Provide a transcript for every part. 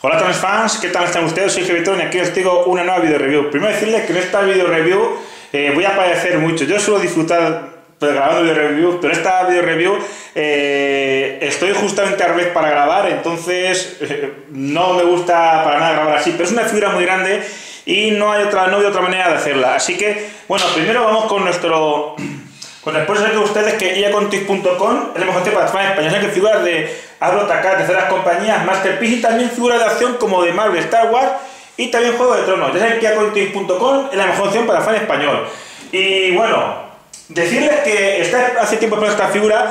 Hola Transfans, ¿qué tal están ustedes? Soy Gvitron y aquí os digo una nueva video review. Primero decirles que en esta video review voy a padecer mucho. Yo suelo disfrutar grabando video review, pero esta video review estoy justamente a revés para grabar, entonces no me gusta para nada grabar así, pero es una figura muy grande y no hay otra manera de hacerla. Así que, bueno, primero vamos con nuestro... Bueno, después de que ustedes que iacontoys.com es el mejor sitio para fans españoles, que figuras de Armaggeddon, terceras compañías, Masterpiece y también figuras de acción como de Marvel, Star Wars y también Juego de Tronos. Ya saben que iacontoys.com es la mejor opción para fans español. Y bueno, decirles que hace tiempo para esta figura,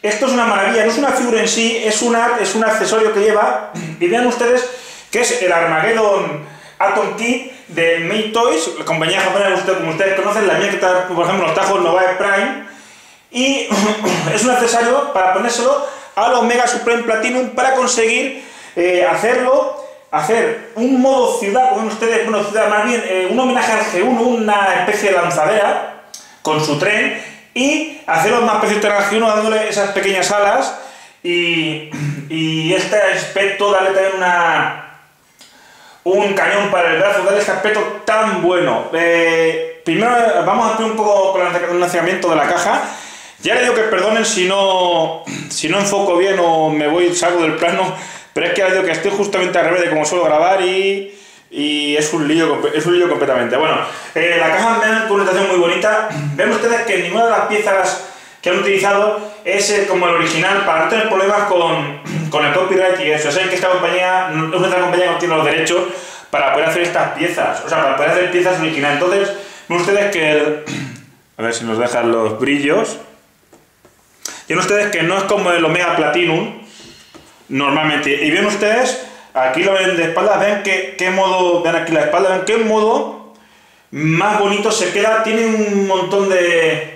esto es una maravilla, no es una figura en sí, es un accesorio que lleva, y vean ustedes que es el Armaggeddon Atom Kit de Make Toys, la compañía japonesa como ustedes conocen, la mía que está, por ejemplo, los tajos Novae Prime, y es un accesorio para ponérselo al Omega Supreme Platinum para conseguir hacer un modo ciudad, como ven ustedes, bueno, ciudad más bien, un homenaje al G1, una especie de lanzadera con su tren, y hacerlo más peculiar al G1 dándole esas pequeñas alas, y este aspecto, darle también un cañón para el brazo, darle este aspecto tan bueno. Primero vamos a hacer un poco con el lanzamiento de la caja. Ya le digo que perdonen si no enfoco bien o me voy, salgo del plano, pero es que ya les digo que estoy justamente al revés de como suelo grabar y es un lío completamente. Bueno, la caja me da una presentación muy bonita. Ven ustedes que ninguna de las piezas que han utilizado es como el original, para no tener problemas con el copyright y eso. O sea, que esta compañía es una compañía que obtiene los derechos para poder hacer estas piezas, o sea, para poder hacer piezas originales. Entonces, ven ustedes que a ver si nos dejan los brillos. Y ven ustedes que no es como el Omega Platinum normalmente. Y ven ustedes, aquí lo ven de espaldas, ven qué modo, ven aquí la espalda, ven qué modo más bonito se queda. Tiene un montón de...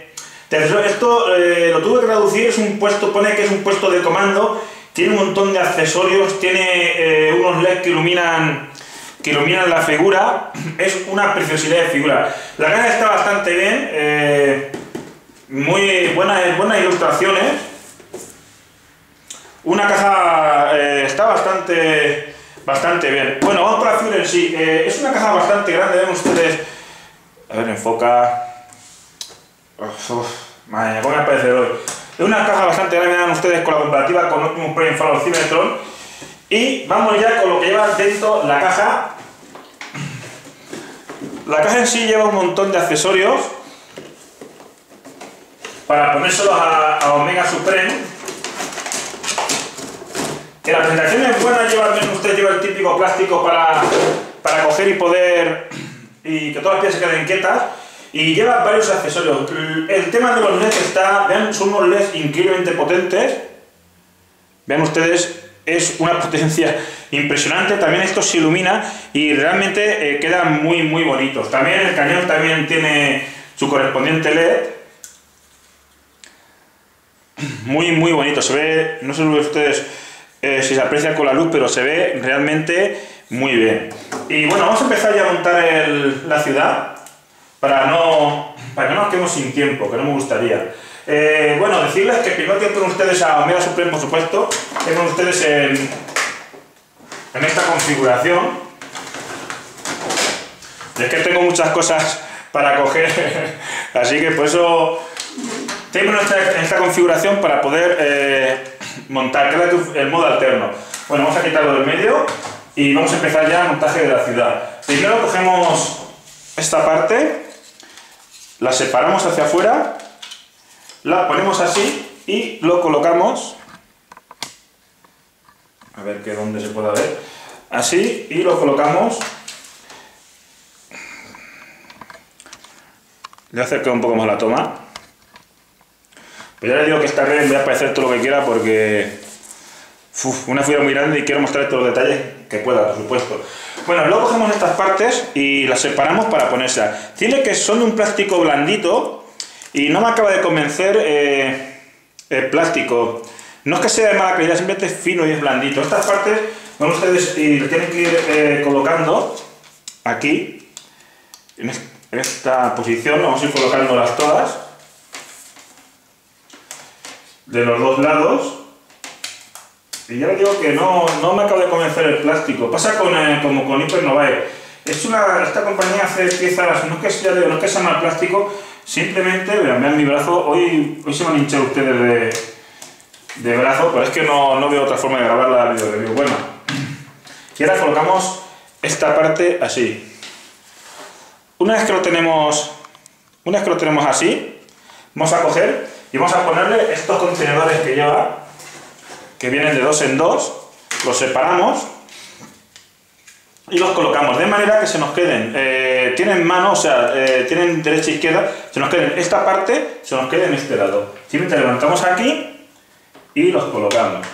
Esto lo tuve que traducir, es un puesto, pone que es un puesto de comando, tiene un montón de accesorios, tiene unos LEDs que iluminan la figura, es una preciosidad de figura. La caja está bastante bien, muy buenas ilustraciones, una caja está bastante bien. Bueno, vamos con la figura en sí, es una caja bastante grande, ven ustedes, a ver, enfoca... Uf, madre mía, pongan el parecedor hoy. Es una caja bastante grande, vean ustedes, con la comparativa con Optimus Prime Fall of Cybertron. Y vamos ya con lo que lleva dentro la caja. La caja en sí lleva un montón de accesorios para ponérselos a Omega Supreme. Que la presentación es buena, lleva el típico plástico para coger y poder, y que todas las piezas queden quietas. Y lleva varios accesorios. El tema de los LEDs está... Vean, son unos LEDs increíblemente potentes. Vean ustedes, es una potencia impresionante. También esto se ilumina y realmente quedan muy, muy bonitos. También el cañón también tiene su correspondiente LED. Muy, muy bonito. Se ve, no sé ustedes si se aprecia con la luz, pero se ve realmente muy bien. Y bueno, vamos a empezar ya a montar la ciudad. Para que no nos quedemos sin tiempo, que no me gustaría. Bueno, decirles que primero que ponen ustedes a Omega Supreme, por supuesto, que ponen ustedes en esta configuración. Y es que tengo muchas cosas para coger, así que por eso tengo esta configuración para poder montar, que es el modo alterno. Bueno, vamos a quitarlo del medio y vamos a empezar ya el montaje de la ciudad. Primero cogemos esta parte, la separamos hacia afuera, la ponemos así y lo colocamos, a ver que dónde se pueda ver, así, y lo colocamos, le acerco un poco más la toma, pero ya les digo que esta red voy a aparecer todo lo que quiera porque una figura muy grande y quiero mostrar todos los detalles que pueda, por supuesto. Bueno, luego cogemos estas partes y las separamos para ponérselas. Tiene que son de un plástico blandito y no me acaba de convencer el plástico. No es que sea de mala calidad, simplemente es fino y es blandito. Estas partes, bueno, ustedes y lo tienen que ir colocando aquí, en esta posición, vamos a ir colocándolas todas, de los dos lados. Y ya le digo que no me acabo de convencer el plástico. Pasa con, como con Hypernovae. Esta compañía hace piezas, no es que sea mal plástico, simplemente, vean mi brazo, hoy se van a hinchar ustedes de brazo, pero es que no veo otra forma de grabar la video. Bueno, y ahora colocamos esta parte así. Una vez que lo tenemos así, vamos a coger y vamos a ponerle estos contenedores que lleva, que vienen de 2 en 2, los separamos y los colocamos de manera que se nos queden, tienen mano, o sea, tienen derecha e izquierda, se nos queden esta parte, se nos queden este lado. Simplemente levantamos aquí y los colocamos,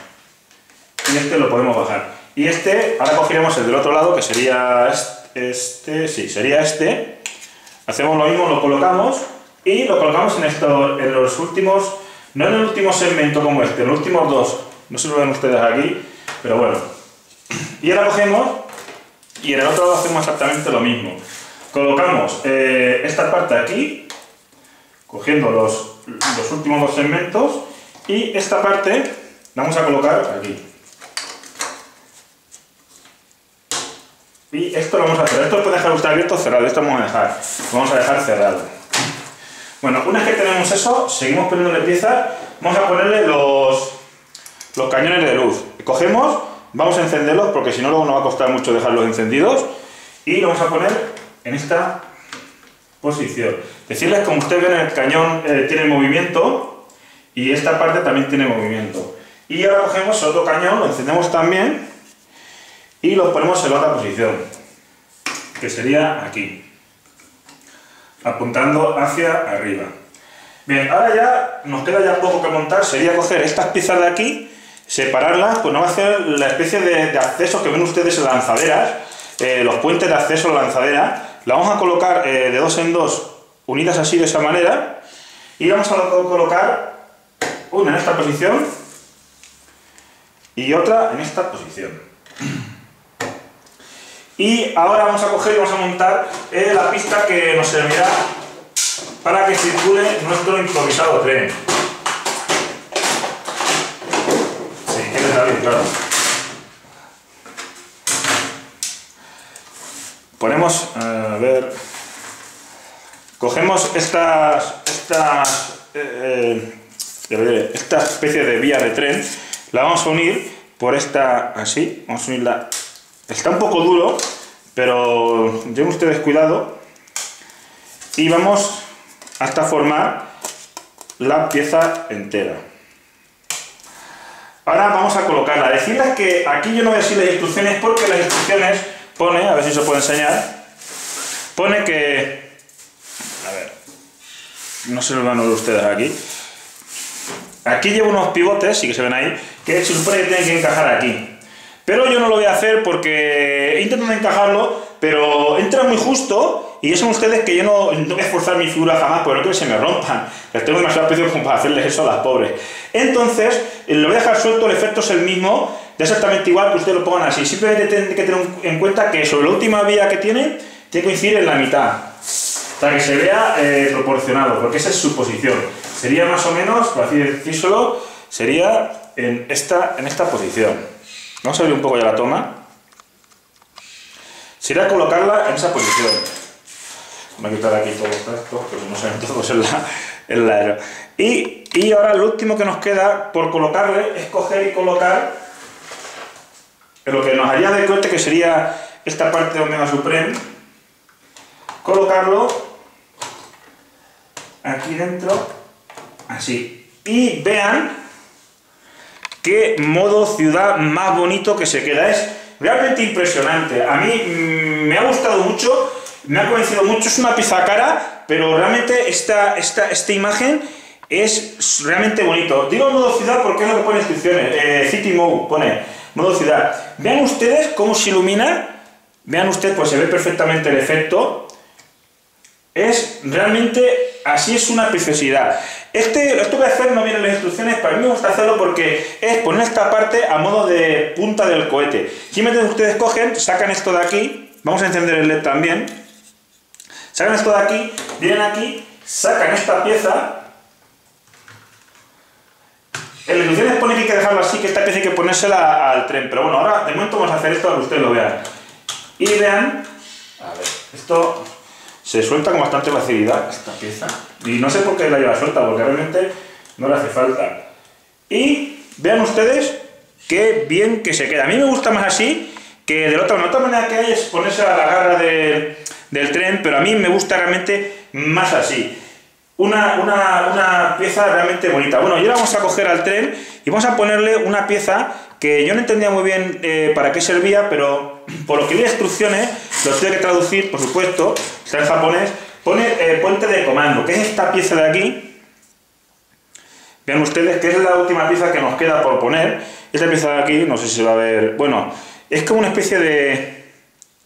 y este lo podemos bajar, y este, ahora cogeremos el del otro lado, que sería este, hacemos lo mismo, lo colocamos y lo colocamos en los últimos, no en el último segmento como este, en los últimos dos, no se lo ven ustedes aquí, pero bueno, y ahora cogemos y en el otro lado hacemos exactamente lo mismo, colocamos esta parte aquí, cogiendo los últimos dos segmentos, y esta parte la vamos a colocar aquí. Y esto lo vamos a hacer. Esto lo puede dejar usted abierto o cerrado. Esto lo vamos a dejar. Lo vamos a dejar cerrado. Bueno, una vez que tenemos eso, seguimos poniéndole piezas. Vamos a ponerle los cañones de luz. Cogemos, vamos a encenderlos porque si no luego nos va a costar mucho dejarlos encendidos. Y lo vamos a poner en esta posición. Decirles, como ustedes ven, el cañón tiene movimiento. Y esta parte también tiene movimiento. Y ahora cogemos otro cañón, lo encendemos también y lo ponemos en la otra posición, que sería aquí, apuntando hacia arriba. Bien, ahora ya nos queda ya poco que montar, sería coger estas piezas de aquí, separarlas, pues nos va a hacer la especie de acceso que ven ustedes en lanzaderas, los puentes de acceso a la lanzadera. La vamos a colocar de 2 en 2, unidas así de esa manera, y vamos a colocar una en esta posición y otra en esta posición. Y ahora vamos a coger y vamos a montar la pista que nos servirá para que circule nuestro improvisado tren. Sí, que está bien, claro. Ponemos, a ver, cogemos esta especie de vía de tren, la vamos a unir por esta, así, vamos a unirla, está un poco duro, pero lleven ustedes cuidado, y vamos hasta formar la pieza entera. Ahora vamos a colocarla, decirles que aquí yo no voy a decir las instrucciones, porque las instrucciones pone, a ver si se puede enseñar, pone que, a ver, no se lo van a ver ustedes aquí. Aquí llevo unos pivotes, sí que se ven ahí, que se supone que tienen que encajar aquí. Pero yo no lo voy a hacer porque he intentado encajarlo, pero entra muy justo y ya saben ustedes que yo no voy a esforzar mi figura jamás porque no quiero que se me rompan. Les tengo demasiado precio como para hacerles eso a las pobres. Entonces, lo voy a dejar suelto, el efecto es el mismo, de exactamente igual que ustedes lo pongan así. Simplemente tienen que tener en cuenta que sobre la última vía que tiene que coincidir en la mitad, para que se vea proporcionado, porque esa es su posición. Sería más o menos, para decírselo, sería en esta posición. Vamos a abrir un poco ya la toma. Sería colocarla en esa posición. Voy a quitar aquí todos estos, porque no saben todos en la aero. Y ahora lo último que nos queda por colocarle es coger y colocar lo que nos haría de corte, que sería esta parte de Omega Supreme, colocarlo aquí dentro. Así. Y vean qué modo ciudad más bonito que se queda. Es realmente impresionante. A mí me ha gustado mucho, me ha convencido mucho. Es una pieza cara, pero realmente esta imagen es realmente bonito. Digo modo ciudad porque es lo que pone instrucciones. City Mode pone modo ciudad. Vean ustedes cómo se ilumina. Vean ustedes, pues se ve perfectamente el efecto. Es realmente... Así es una preciosidad. Esto que hacer no viene en las instrucciones, para mí me gusta hacerlo porque es poner esta parte a modo de punta del cohete. Simplemente ustedes cogen, sacan esto de aquí, vamos a encender el LED también, sacan esto de aquí, vienen aquí, sacan esta pieza En las ilusiones pone que hay que dejarlo así, que esta pieza hay que ponérsela al tren. Pero bueno, ahora de momento vamos a hacer esto para que ustedes lo vean. Y vean, a ver, esto se suelta con bastante facilidad, esta pieza. Y no sé por qué la lleva suelta, porque realmente no le hace falta. Y vean ustedes qué bien que se queda. A mí me gusta más así que de la otra. De otra manera que hay es ponerse a la garra del tren, pero a mí me gusta realmente más así. Una pieza realmente bonita. Bueno, y ahora vamos a coger al tren y vamos a ponerle una pieza que yo no entendía muy bien para qué servía, pero por lo que vi instrucciones, los tuve que traducir, por supuesto, está en japonés, pone puente de comando, que es esta pieza de aquí. Vean ustedes que es la última pieza que nos queda por poner. Esta pieza de aquí, no sé si se va a ver... Bueno, es como una especie de...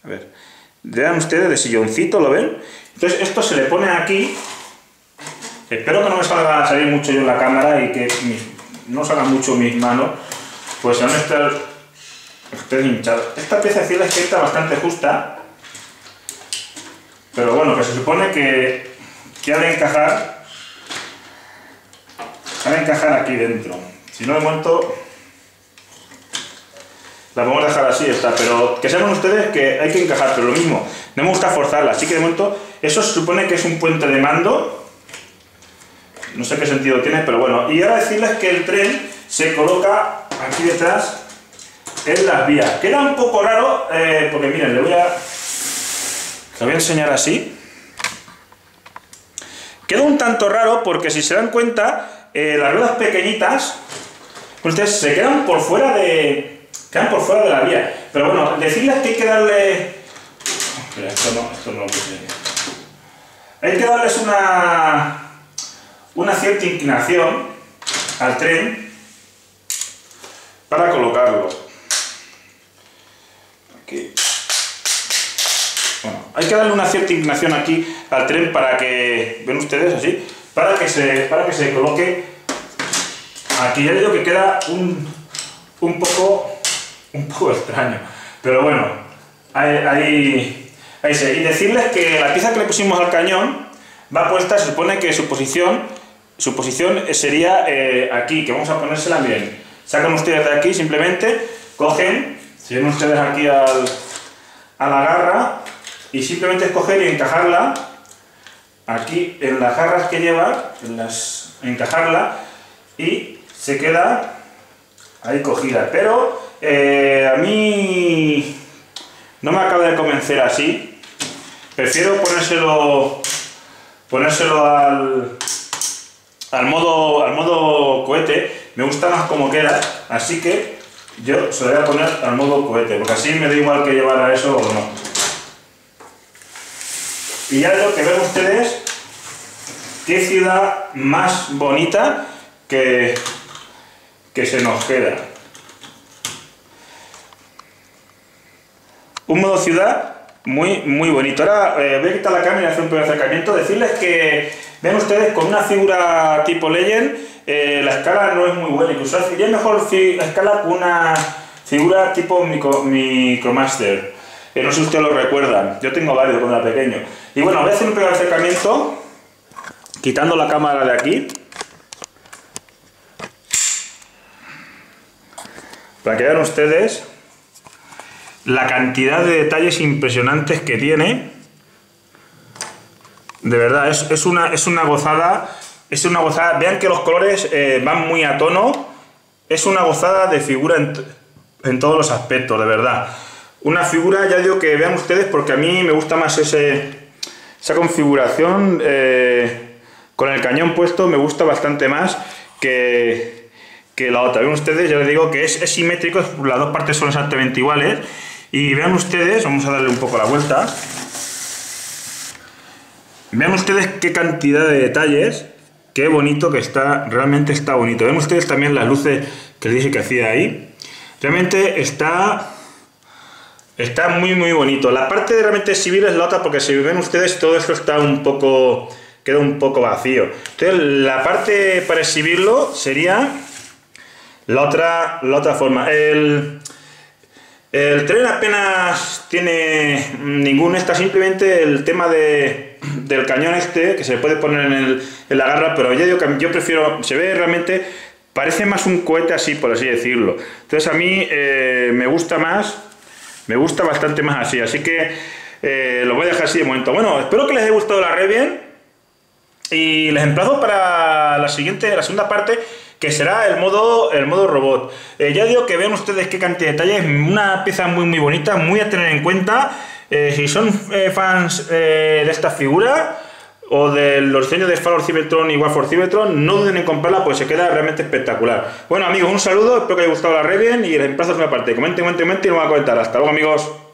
A ver, vean ustedes, de silloncito, ¿lo ven? Entonces esto se le pone aquí. Espero que no me salga a salir mucho yo en la cámara y que no salgan mucho mis manos, pues se van a estar ustedes hinchados. Esta pieza de es que está bastante justa, pero bueno, que se supone que ha de encajar aquí dentro. Si no, de momento la podemos dejar así, está, pero que sepan ustedes que hay que encajar, pero lo mismo, no me gusta forzarla, así que de momento eso se supone que es un puente de mando. No sé qué sentido tiene, pero bueno. Y ahora decirles que el tren se coloca aquí detrás en las vías. Queda un poco raro, porque miren, le voy a enseñar así. Queda un tanto raro porque si se dan cuenta, las ruedas pequeñitas, ustedes se quedan por fuera de, la vía. Pero bueno, decirles que hay que darle... Espera, esto no lo puse. Hay que darles una cierta inclinación al tren para colocarlo. Aquí. Bueno, hay que darle una cierta inclinación aquí al tren para que, ven ustedes así, para que se coloque aquí. Ya digo que queda un poco extraño, pero bueno, ahí se... Y decirles que la pieza que le pusimos al cañón va puesta, se supone que su posición sería aquí, que vamos a ponérsela bien. Sacan ustedes de aquí, simplemente cogen, si ven ustedes aquí a la garra, y simplemente es coger y encajarla aquí en las garras que lleva, encajarla, y se queda ahí cogida. Pero a mí no me acaba de convencer así, prefiero ponérselo al modo cohete. Me gusta más como queda, así que yo se lo voy a poner al modo cohete, porque así me da igual que llevara eso o no. Y ya lo que ven ustedes, qué ciudad más bonita que se nos queda. Un modo ciudad muy, muy bonito. Ahora voy a quitar la cámara y hacer un primer acercamiento. Decirles que, ven ustedes, con una figura tipo Legend, la escala no es muy buena. Incluso sería mejor la escala con una figura tipo Micromaster. No sé si ustedes lo recuerdan. Yo tengo varios cuando era pequeño. Y bueno, voy a hacer un primer acercamiento, quitando la cámara de aquí, para que vean ustedes la cantidad de detalles impresionantes que tiene. De verdad, es una gozada. Es una gozada. Vean que los colores van muy a tono. Es una gozada de figura en todos los aspectos, de verdad. Una figura, ya digo que vean ustedes, porque a mí me gusta más esa configuración. Con el cañón puesto me gusta bastante más que la otra. Vean ustedes, ya les digo que es simétrico, las dos partes son exactamente iguales. Y vean ustedes, vamos a darle un poco la vuelta. Vean ustedes qué cantidad de detalles, qué bonito que está, realmente está bonito. Vean ustedes también las luces que les dije que hacía ahí. Realmente está muy muy bonito. La parte de realmente civil es la otra, porque si ven ustedes todo esto está un poco, queda un poco vacío. Entonces la parte para exhibirlo sería la otra forma. El tren apenas tiene ningún esta, simplemente el tema del cañón este, que se puede poner en la garra, pero ya digo que yo prefiero, se ve realmente Parece más un cohete así, por así decirlo. Entonces a mí me gusta bastante más así. Así que lo voy a dejar así de momento. Bueno, espero que les haya gustado la review. Y les emplazo para la segunda parte, que será el modo robot. Ya digo que vean ustedes qué cantidad de detalles, una pieza muy bonita, muy a tener en cuenta. Si son fans de esta figura o de los diseños de Fall of Cybertron y War for Cybertron, no duden en comprarla, pues se queda realmente espectacular. Bueno amigos, un saludo, espero que haya gustado la review y les emplazo a una parte. Comenten y no van a comentar. Hasta luego amigos.